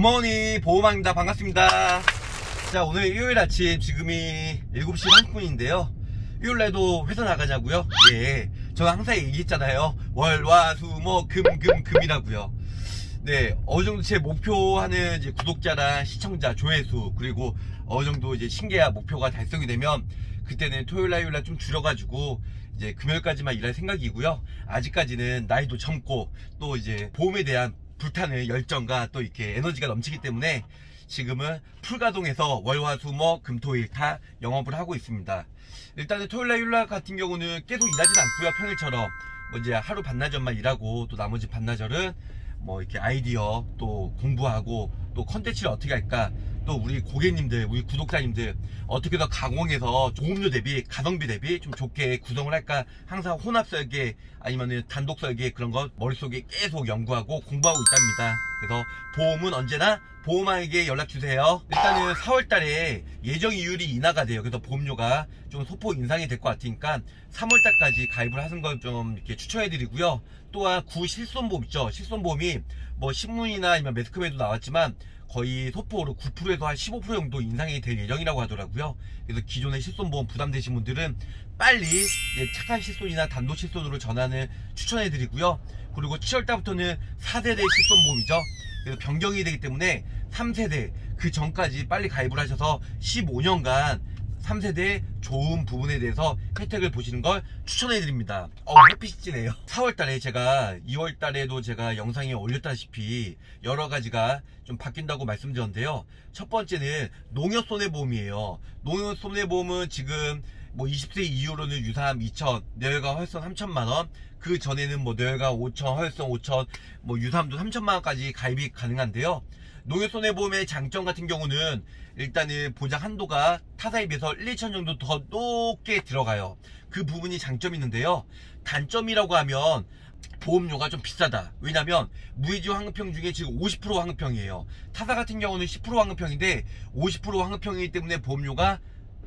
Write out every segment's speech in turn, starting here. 굿모닝 보험왕입니다. 반갑습니다. 자, 오늘 일요일 아침 지금이 7시 30분인데요 일요일날도 회사 나가냐고요? 네, 저는 항상 얘기했잖아요. 월화수목금금금이라고요. 네, 어느정도 제 목표하는 이제 구독자랑 시청자 조회수 그리고 어느정도 이제 신계약 목표가 달성이 되면 그때는 토요일날 일요일날 좀 줄여가지고 이제 금요일까지만 일할 생각이고요. 아직까지는 나이도 젊고 또 이제 보험에 대한 불타는 열정과 또 이렇게 에너지가 넘치기 때문에 지금은 풀가동해서 월화수목 금토일 다 영업을 하고 있습니다. 일단은 토요일날 일요일날 같은 경우는 계속 일하진 않고요. 평일처럼 뭐 이제 하루 반나절만 일하고 또 나머지 반나절은 뭐 이렇게 아이디어 또 공부하고 또 컨텐츠를 어떻게 할까, 또 우리 고객님들 우리 구독자님들 어떻게 더 가공해서 보험료 대비 가성비 대비 좀 좋게 구성을 할까, 항상 혼합설계 아니면은 단독설계 그런 것 머릿속에 계속 연구하고 공부하고 있답니다. 그래서 보험은 언제나 보험왕에게 연락주세요. 일단은 4월달에 예정이율이 인하가 돼요. 그래서 보험료가 좀 소폭 인상이 될 것 같으니까 3월달까지 가입을 하는 걸 좀 이렇게 추천해드리고요. 또한 구실손보험 있죠. 실손보험이 뭐 신문이나 아니면 매스컴에도 나왔지만 거의 소폭으로 9%에서 한 15% 정도 인상이 될 예정이라고 하더라고요. 그래서 기존의 실손보험 부담되신 분들은 빨리 착한 실손이나 단독 실손으로 전환을 추천해드리고요. 그리고 7월달부터는 4세대 실손보험이죠. 그래서 변경이 되기 때문에 3세대 그 전까지 빨리 가입을 하셔서 15년간 3세대 좋은 부분에 대해서 혜택을 보시는 걸 추천해드립니다. 햇빛이 찌네요. 4월달에 제가 2월달에도 제가 영상에 올렸다시피 여러가지가 좀 바뀐다고 말씀드렸는데요. 첫번째는 농협손해보험이에요. 농협손해보험은 지금 뭐 20세 이후로는 유사함 2,000, 뇌혈관 허혈성 3,000만원, 그 전에는 뭐 뇌혈관 5,000, 허혈성 5,000, 뭐 유사함도 3,000만원까지 가입이 가능한데요. 농협손해보험의 장점 같은 경우는 일단은 보장 한도가 타사에 비해서 1,000 정도 더 높게 들어가요. 그 부분이 장점이 있는데요. 단점이라고 하면 보험료가 좀 비싸다. 왜냐면 무이지오 환급형 중에 지금 50% 환급형이에요. 타사 같은 경우는 10% 환급형인데 50% 환급형이기 때문에 보험료가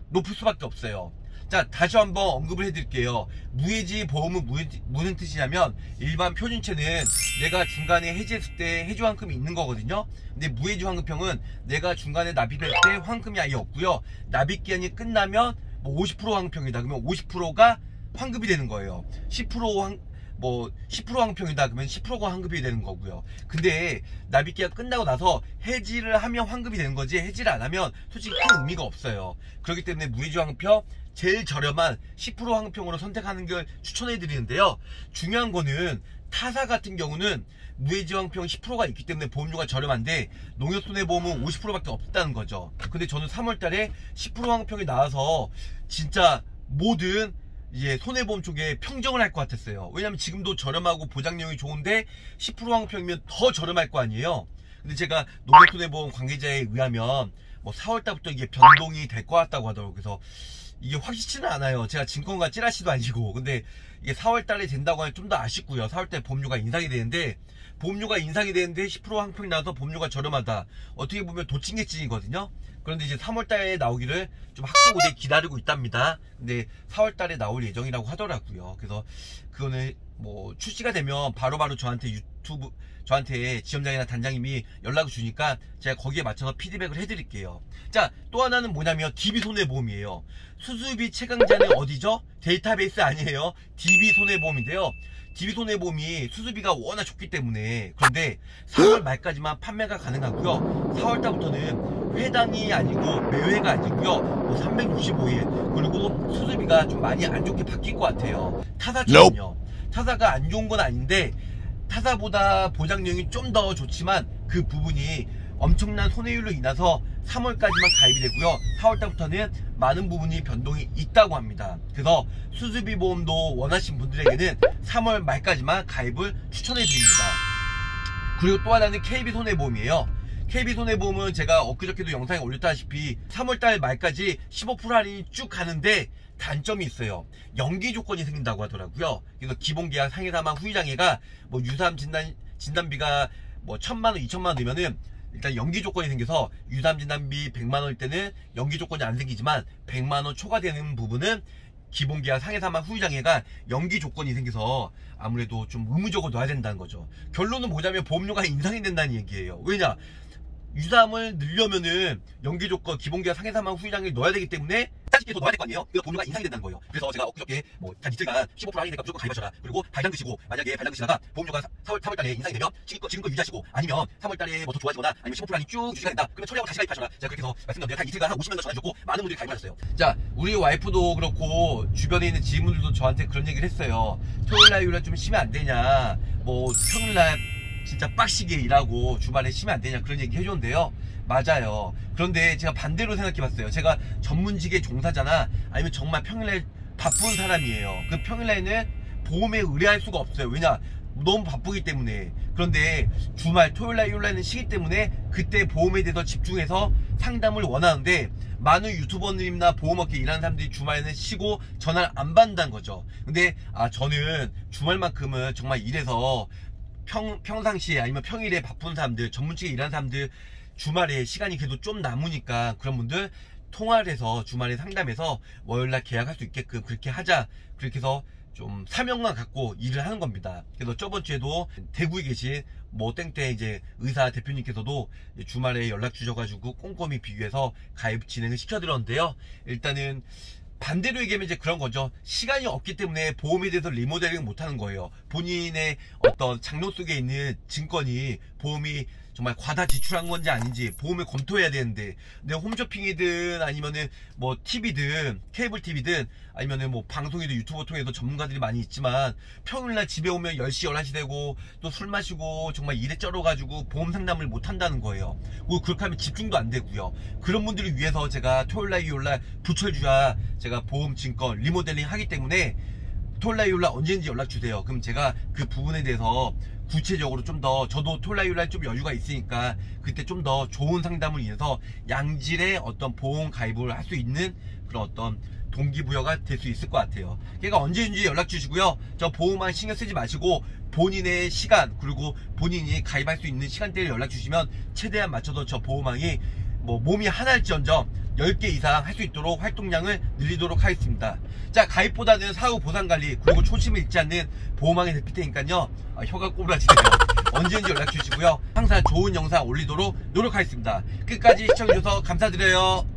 높을 수밖에 없어요. 자, 다시 한번 언급을 해드릴게요. 무해지 보험은 무슨 뜻이냐면 일반 표준체는 내가 중간에 해지했을 때 해지 환급이 있는 거거든요. 근데 무해지 환급형은 내가 중간에 납입할 때 환급이 아예 없고요. 납입기한이 끝나면 뭐 50% 환급형이다 그러면 50%가 환급이 되는 거예요. 10% 환급형이다 그러면 10%가 환급이 되는 거고요. 근데 납입기가 끝나고 나서 해지를 하면 환급이 되는 거지 해지를 안 하면 솔직히 큰 의미가 없어요. 그렇기 때문에 무해지 환급형 제일 저렴한 10% 환급형으로 선택하는 걸 추천해 드리는데요. 중요한 거는 타사 같은 경우는 무해지 환급형 10%가 있기 때문에 보험료가 저렴한데 농협손해보험은 50%밖에 없다는 거죠. 근데 저는 3월달에 10% 환급형이 나와서 진짜 모든 손해보험 쪽에 평정을 할 것 같았어요. 왜냐면 지금도 저렴하고 보장력이 좋은데 10% 환급형이면 더 저렴할 거 아니에요. 근데 제가 농협손해보험 관계자에 의하면 뭐 4월달부터 이게 변동이 될 것 같다고 하더라고요. 그래서 이게 확실치는 않아요. 제가 증권가 찌라시도 아니고. 근데 이게 4월달에 된다고 하면 좀 더 아쉽고요. 4월달에 보험료가 인상이 되는데 10% 환급형이 나와서 보험료가 저렴하다. 어떻게 보면 도찐개찐이거든요. 그런데 이제 3월달에 나오기를 좀 학부고대 기다리고 있답니다. 근데 4월달에 나올 예정이라고 하더라고요. 그래서 그거는 뭐 출시가 되면 바로바로 저한테 지점장이나 단장님이 연락을 주니까 제가 거기에 맞춰서 피드백을 해드릴게요. 자, 또 하나는 뭐냐면 DB 손해보험이에요. 수수비 최강자는 어디죠? 데이터베이스 아니에요. DB 손해보험인데요. DB 손해보험이 수수비가 워낙 좋기 때문에, 그런데 4월 말까지만 판매가 가능하고요. 4월달부터는 회당이 아니고 매회가 아니고요. 뭐 365일 그리고 수수비가 좀 많이 안 좋게 바뀔 것 같아요. 타사처럼요. 타사가 안 좋은 건 아닌데 타사보다 보장력이 좀 더 좋지만 그 부분이 엄청난 손해율로 인해서 3월까지만 가입이 되고요. 4월달부터는 많은 부분이 변동이 있다고 합니다. 그래서 수수비 보험도 원하신 분들에게는 3월 말까지만 가입을 추천해 드립니다. 그리고 또 하나는 KB손해보험이에요. KB손해보험은 제가 엊그저께도 영상에 올렸다시피 3월달 말까지 15% 할인이 쭉 가는데 단점이 있어요. 연기 조건이 생긴다고 하더라고요. 그래서 기본계약 상해사망 후유장애가 뭐 유사암 진단비가 뭐 1,000만원 2,000만원이면은 일단 연기 조건이 생겨서 유사암 진단비 100만원일 때는 연기 조건이 안 생기지만 100만원 초과되는 부분은 기본계약 상해사망 후유장애가 연기 조건이 생겨서 아무래도 좀 의무적으로 넣어야 된다는 거죠. 결론은 뭐냐면 보험료가 인상이 된다는 얘기예요. 왜냐? 유담을 늘려면은 연기조건, 기본계약 상해사망 후유장애를 넣어야 되기 때문에 계속 넣어야 될 거 아니에요? 그래서 보험료가 인상이 된다는 거예요. 그래서 제가 엊그저께 뭐 한 이틀간 15% 할인되니까 무조건 가입하셔라. 그리고 발당 드시고, 만약에 발당 드시다가 보험료가 3월달에 인상이 되면 지금껏 유지하시고, 아니면 3월달에 뭐 더 좋아지거나 아니면 15% 할인 쭉 유지가 된다. 그러면 처리하고 다시 가입하셔라. 제가 그렇게 해서 말씀드렸는데 한 이틀간 한 50명 전화 주셨고 많은 분들이 가입하셨어요. 자, 우리 와이프도 그렇고 주변에 있는 지인분들도 저한테 그런 얘기를 했어요. 토요일날 요일날 좀 쉬면 안 되냐, 뭐 평일날 진짜 빡시게 일하고 주말에 쉬면 안 되냐, 그런 얘기 해줬는데요. 맞아요. 그런데 제가 반대로 생각해봤어요. 제가 전문직의 종사자나 아니면 정말 평일에 바쁜 사람이에요. 그 평일에는 보험에 의뢰할 수가 없어요. 왜냐? 너무 바쁘기 때문에. 그런데 주말, 토요일날, 일요일날은 쉬기 때문에 그때 보험에 대해서 집중해서 상담을 원하는데, 많은 유튜버님이나 보험업계 일하는 사람들이 주말에는 쉬고 전화를 안 받는다는 거죠. 근데 저는 주말만큼은 정말 일해서 평상시에 아니면 평일에 바쁜 사람들, 전문직에 일하는 사람들, 주말에 시간이 그래도 좀 남으니까 그런 분들 통화를 해서 주말에 상담해서 월요일날 계약할 수 있게끔 그렇게 하자. 그렇게 해서 좀 사명감 갖고 일을 하는 겁니다. 그래서 저번 주에도 대구에 계신 뭐 땡땡 이제 의사 대표님께서도 주말에 연락 주셔가지고 꼼꼼히 비교해서 가입 진행을 시켜드렸는데요. 일단은 반대로 얘기하면 이제 그런 거죠. 시간이 없기 때문에 보험에 대해서 리모델링 못 하는 거예요. 본인의 어떤 장롱 속에 있는 증권이 보험이 정말 과다 지출한 건지 아닌지 보험을 검토해야 되는데, 내 홈쇼핑이든 아니면은 뭐 TV든 케이블 TV든 아니면은 뭐 방송이든 유튜브 통해서 전문가들이 많이 있지만, 평일날 집에 오면 10시 11시 되고 또 술 마시고 정말 일에 쩔어가지고 보험 상담을 못 한다는 거예요. 그렇게 하면 집중도 안 되고요. 그런 분들을 위해서 제가 토요일날 일요일날 부철주야 제가 보험 증권 리모델링 하기 때문에 토요일날 일요일날 언제든지 연락 주세요. 그럼 제가 그 부분에 대해서 구체적으로 좀 더, 저도 토요일날 일요일날 좀 여유가 있으니까 그때 좀 더 좋은 상담을 위해서 양질의 어떤 보험 가입을 할 수 있는 그런 어떤 동기부여가 될 수 있을 것 같아요. 그러니까 언제든지 연락 주시고요. 저 보험만 신경 쓰지 마시고 본인의 시간, 그리고 본인이 가입할 수 있는 시간대를 연락 주시면 최대한 맞춰서 저 보험왕이 뭐 몸이 하나일지언정 10개 이상 할 수 있도록 활동량을 늘리도록 하겠습니다. 자, 가입보다는 사후 보상관리, 그리고 초심을 잃지 않는 보험왕이 될 테니까요. 혀가 꼬부라지네요. 언제든지 연락 주시고요. 항상 좋은 영상 올리도록 노력하겠습니다. 끝까지 시청해주셔서 감사드려요.